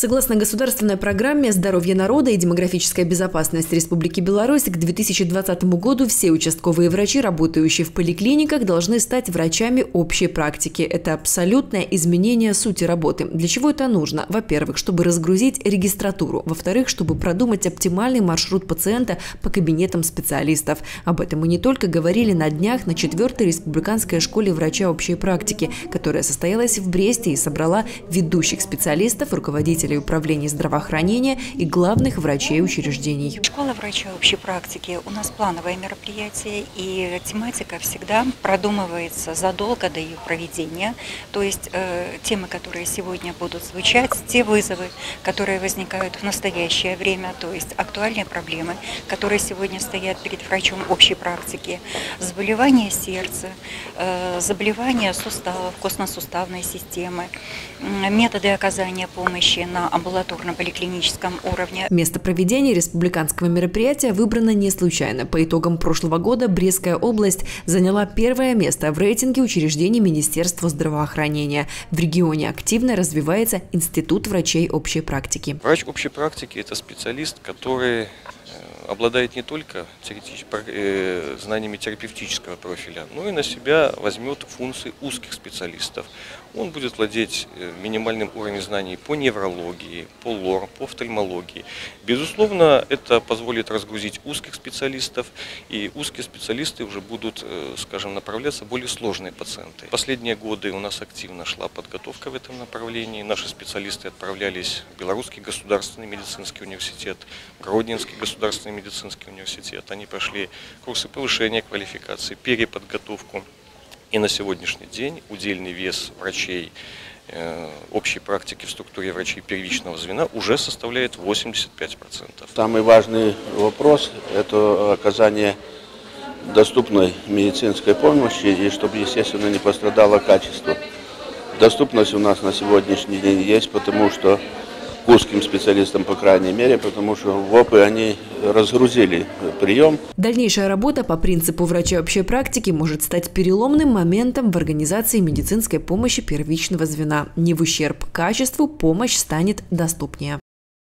Согласно государственной программе «Здоровье народа и демографическая безопасность Республики Беларусь», к 2020 году все участковые врачи, работающие в поликлиниках, должны стать врачами общей практики. Это абсолютное изменение сути работы. Для чего это нужно? Во-первых, чтобы разгрузить регистратуру. Во-вторых, чтобы продумать оптимальный маршрут пациента по кабинетам специалистов. Об этом мы не только говорили на днях на 4-й республиканской школе врача общей практики, которая состоялась в Бресте и собрала ведущих специалистов, руководителей управлений здравоохранения и главных врачей учреждений. Школа врача общей практики у нас плановое мероприятие, и тематика всегда продумывается задолго до ее проведения. То есть темы, которые сегодня будут звучать, те вызовы, которые возникают в настоящее время, то есть актуальные проблемы, которые сегодня стоят перед врачом общей практики, заболевания сердца, заболевания суставов, костно-суставной системы, методы оказания помощи на амбулаторно-поликлиническом уровне. Место проведения республиканского мероприятия выбрано не случайно. По итогам прошлого года Брестская область заняла первое место в рейтинге учреждений Министерства здравоохранения. В регионе активно развивается Институт врачей общей практики. Врач общей практики – это специалист, который обладает не только знаниями терапевтического профиля, но и на себя возьмет функции узких специалистов. Он будет владеть минимальным уровнем знаний по неврологии, по лор, по офтальмологии. Безусловно, это позволит разгрузить узких специалистов, и узкие специалисты уже будут, скажем, направляться в более сложные пациенты. В последние годы у нас активно шла подготовка в этом направлении. Наши специалисты отправлялись в Белорусский государственный медицинский университет, Гродненский государственный медицинский университет. Они прошли курсы повышения квалификации, переподготовку. И на сегодняшний день удельный вес врачей общей практики в структуре врачей первичного звена уже составляет 85%. Самый важный вопрос – это оказание доступной медицинской помощи, и чтобы, естественно, не пострадало качество. Доступность у нас на сегодняшний день есть, потому что к узким специалистам, по крайней мере, потому что ВОПы они разгрузили прием. Дальнейшая работа по принципу врача общей практики может стать переломным моментом в организации медицинской помощи первичного звена. Не в ущерб качеству помощь станет доступнее.